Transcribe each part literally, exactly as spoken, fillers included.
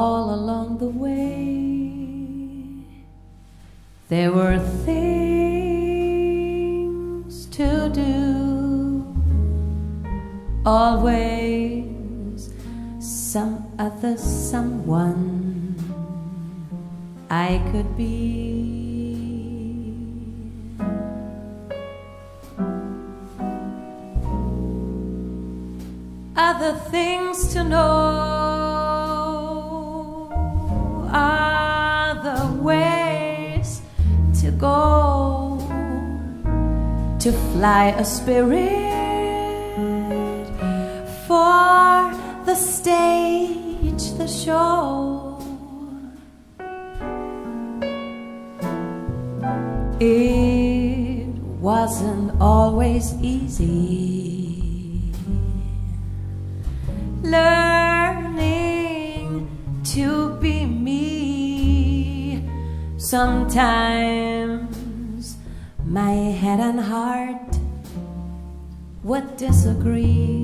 all along the way. There were things to do, always some other someone I could be. Other things to know, other ways to go, to fly a spirit for the stage, the show. It wasn't always easy learning to be me. Sometimes my head and heart would disagree.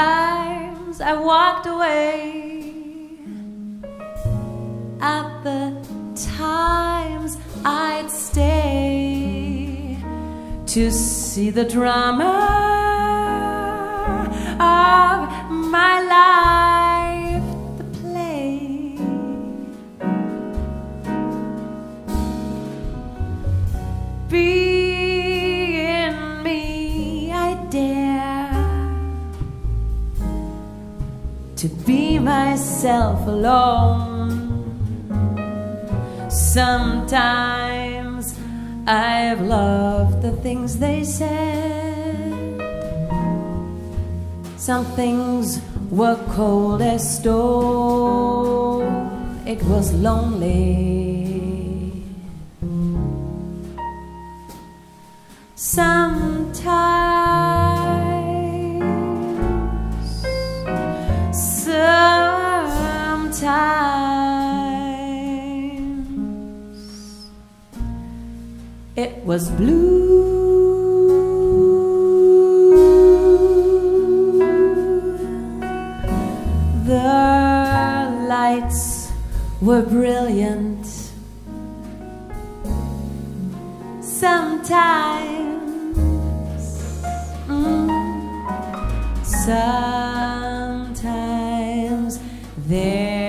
Times I walked away, at the times I'd stay to see the drama of my life, the play. Being me, I dare to be myself alone. Sometimes I've loved the things they said. Some things were cold as stone. It was lonely. Sometimes, sometimes it was blue. The lights were brilliant. Sometimes, mm, sometimes there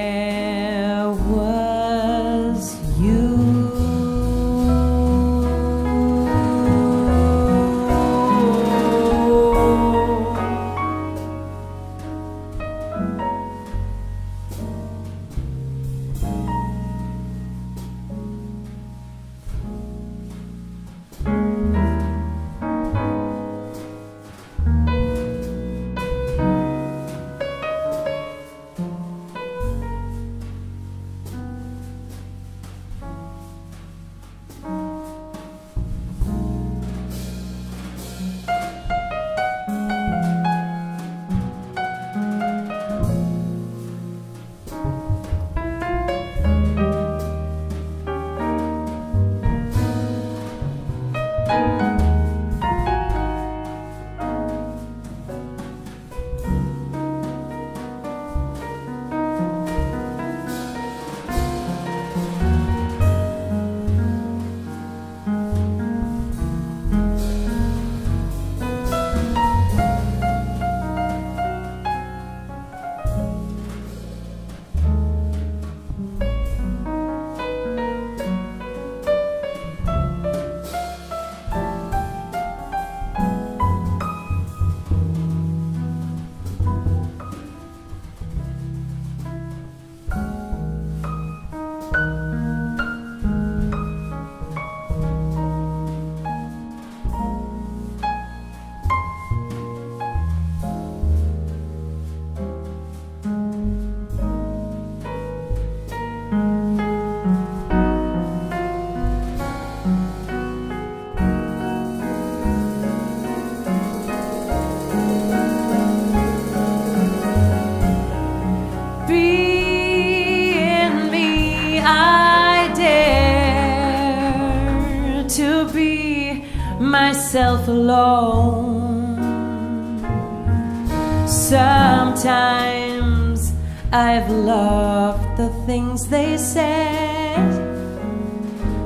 myself alone. Sometimes I've loved the things they said.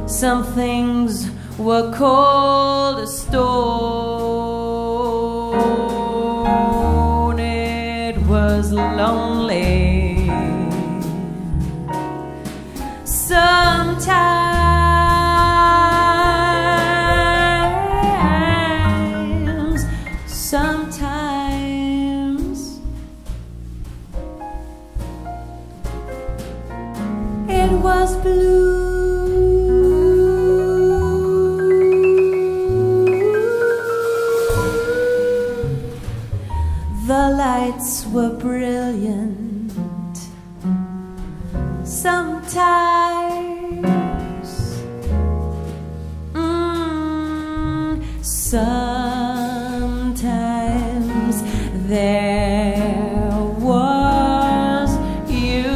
Some things were cold as stone. It was lonely. Sometimes Sometimes it was blue. The lights were brilliant. Sometimes mm, Sometimes there was you.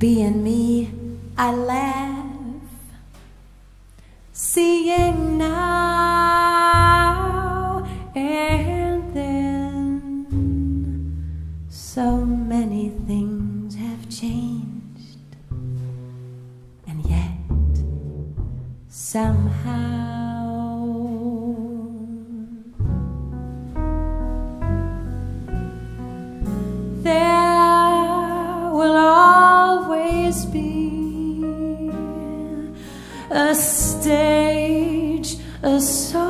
Being me, I laugh. Seeing now and then, so many things have changed, and yet somehow there will always be a stage, a song.